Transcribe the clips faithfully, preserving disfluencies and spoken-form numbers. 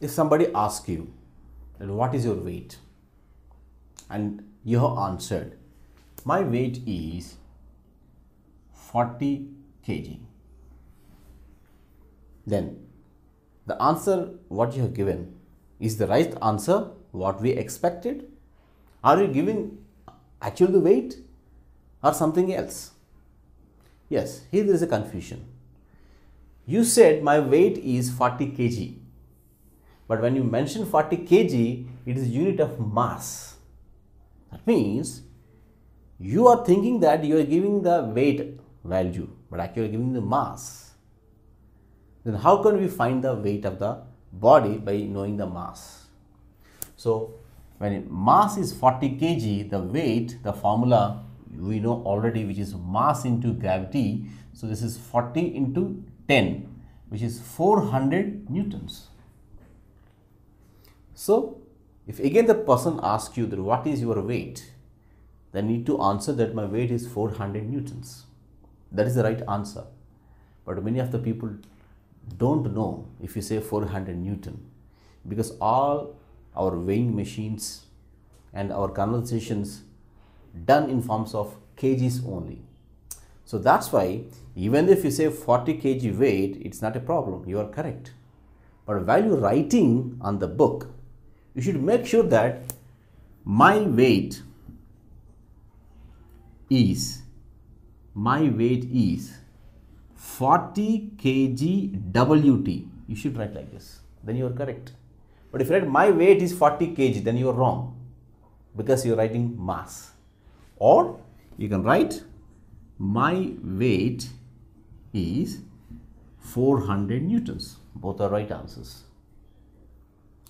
if somebody asks you, what is your weight? And you have answered, my weight is forty kilograms. Then the answer what you have given is the right answer what we expected? Are you giving actually the weight or something else? Yes, here there is a confusion. You said my weight is forty kilograms, but when you mention forty kilograms, it is unit of mass. That means you are thinking that you are giving the weight value, but actually you are giving the mass. Then how can we find the weight of the body by knowing the mass? So when mass is forty kilograms, the weight, the formula we know already, which is mass into gravity. So this is forty into ten, which is four hundred newtons. So if again the person asks you that what is your weight, then you need to answer that my weight is four hundred newtons. That is the right answer. But many of the people don't know if you say four hundred newton, because all our weighing machines and our conversations done in forms of kgs only. So that's why even if you say forty kilograms weight, it's not a problem. You are correct. But while you're writing on the book, you should make sure that my weight is my weight is forty kilograms W T. You should write like this. Then you are correct. But if you write my weight is forty kilograms, then you are wrong, because you are writing mass. Or you can write my weight is four hundred newtons. Both are right answers.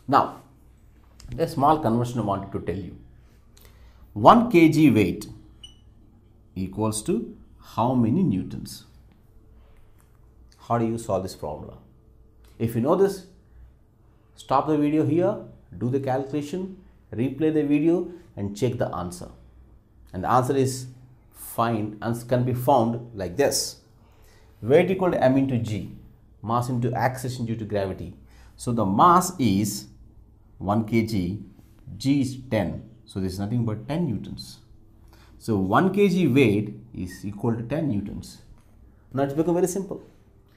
Now, a small conversion I wanted to tell you. one kilogram weight equals to how many newtons? How do you solve this formula? If you know this, stop the video here, do the calculation, replay the video and check the answer. And the answer is find and can be found like this. Weight equal to m into g, mass into acceleration due to gravity. So the mass is one kilogram, g is ten. So this is nothing but ten newtons. So one kilogram weight is equal to ten newtons. Now it's become very simple.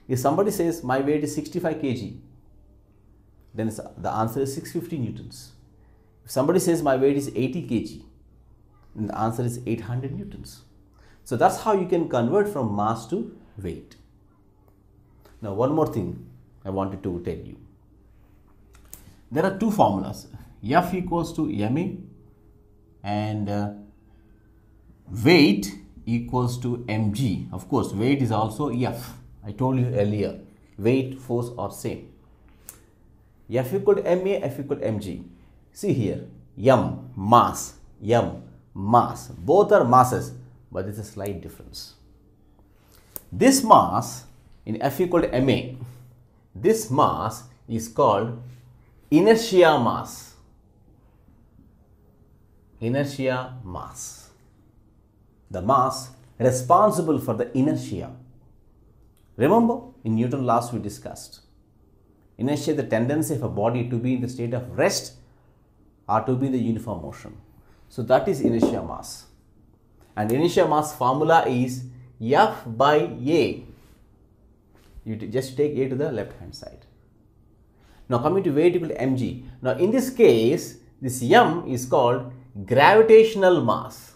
If somebody says my weight is sixty-five kilograms, then the answer is six hundred fifty newtons. If somebody says my weight is eighty kilograms, then the answer is eight hundred newtons. So that's how you can convert from mass to weight. Now one more thing I wanted to tell you. There are two formulas, F equals to M A and uh, weight equals to M G. Of course, weight is also F. I told you earlier, weight, force are same. F equal to M A, F equal to M G. See here, M, mass, M, mass. Both are masses, but there is a slight difference. This mass in F equal to M A, this mass is called inertia mass. Inertia mass. The mass responsible for the inertia. Remember, in Newton's laws we discussed. Inertia is the tendency of a body to be in the state of rest or to be in the uniform motion. So that is inertia mass. And inertia mass formula is F by A. You just take A to the left hand side. Now coming to weight equal to mg. Now in this case, this M is called gravitational mass.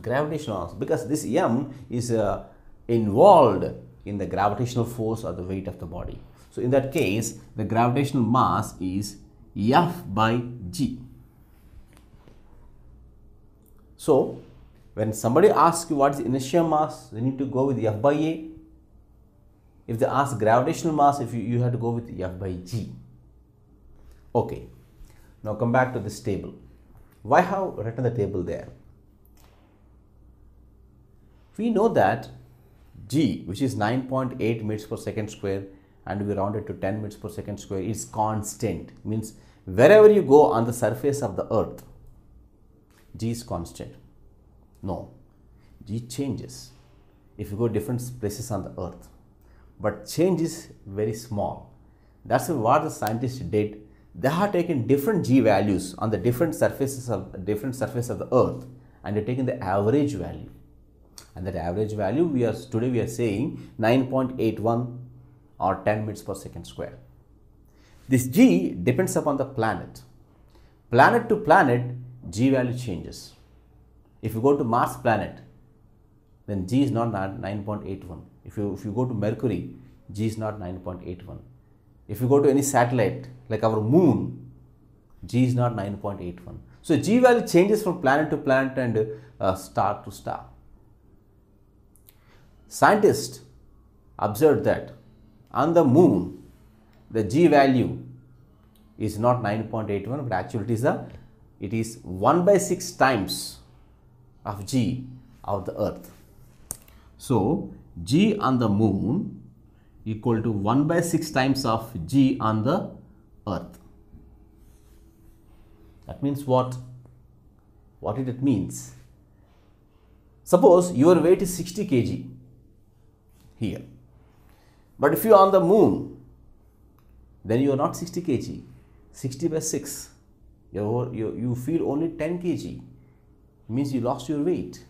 Gravitational mass, because this M is uh, involved in the gravitational force or the weight of the body. So in that case, the gravitational mass is F by G. So when somebody asks you what is inertia mass, you need to go with F by A. If they ask gravitational mass, if you, you have to go with F by G. Okay. Now come back to this table. Why have written the table there? We know that G, which is nine point eight meters per second square, and we round it to ten meters per second square, is constant. Means wherever you go on the surface of the earth, G is constant. No, G changes if you go different places on the earth. but change is very small. That's what the scientists did. They have taken different G values on the different surfaces of different surface of the earth, and they have taken the average value. And that average value we are today we are saying nine point eight one or ten meters per second square. This G depends upon the planet. Planet to planet, G value changes. If you go to Mars planet, then G is not nine point eight one. If you if you go to Mercury, G is not nine point eight one. If you go to any satellite like our moon, G is not nine point eight one. So G value changes from planet to planet and uh, star to star. Scientists observed that on the moon, the G value is not nine point eight one, but actually it is a it is one by six times of G of the earth. So G on the moon equal to one by six times of G on the earth. That means what? What did it means? Suppose your weight is sixty kilograms here, but if you are on the moon, then you are not sixty kilograms, sixty by six, you, you, you feel only ten kilograms, means you lost your weight.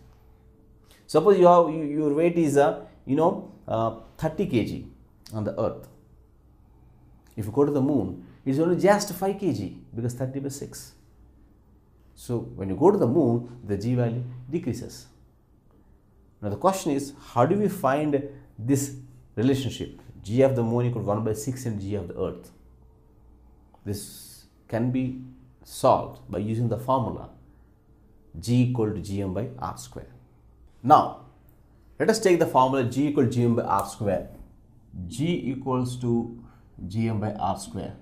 Suppose you have, you, your weight is uh, you know uh, thirty kilograms on the earth. If you go to the moon, it is only just five kilograms because thirty by six. So when you go to the moon, the G value decreases. Now the question is, how do we find this relationship? G of the moon equal one by six and G of the earth. This can be solved by using the formula G equal to Gm by R square. Now, let us take the formula G equal to Gm by R square. G equals to Gm by R square.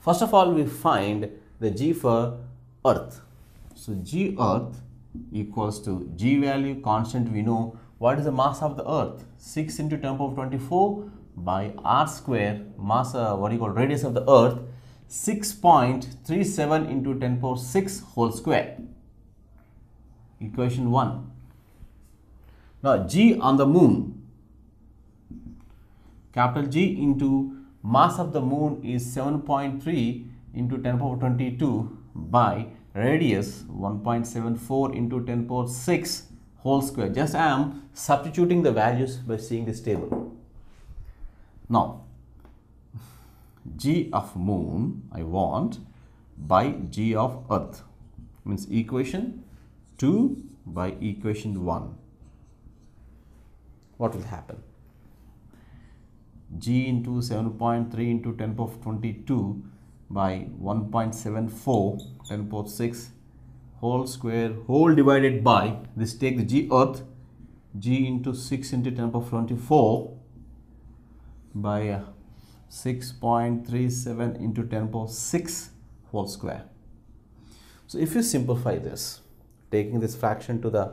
First of all, we find the G for earth. So G earth equals to G value constant. We know what is the mass of the earth, six into ten power twenty-four. By R square, mass, uh, what you call radius of the earth, six point three seven into ten power six whole square. Equation one. Now G on the moon, capital G into mass of the moon is seven point three into ten power twenty-two by radius one point seven four into ten power six whole square. Just I am substituting the values by seeing this table. Now, G of moon I want by G of earth, means equation two by equation one. What will happen? G into seven point three into ten power twenty-two by one point seven four ten power six whole square whole divided by this, take the G earth, G into six into ten power twenty-four by uh, six point three seven into ten power six whole square. So if you simplify this, taking this fraction to the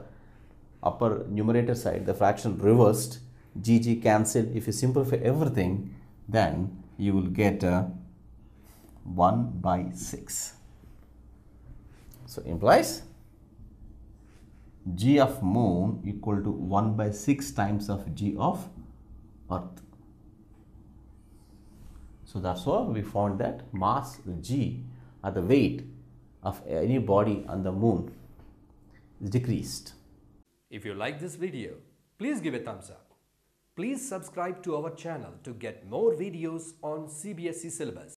upper numerator side, the fraction reversed, G G cancelled, if you simplify everything, then you will get uh, one by six. So implies G of moon equal to one by six times of G of earth. So that's why we found that mass G or the weight of any body on the moon is decreased. If you like this video, please give a thumbs up. Please subscribe to our channel to get more videos on C B S E syllabus.